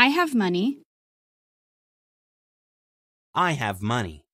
I have money. I have money.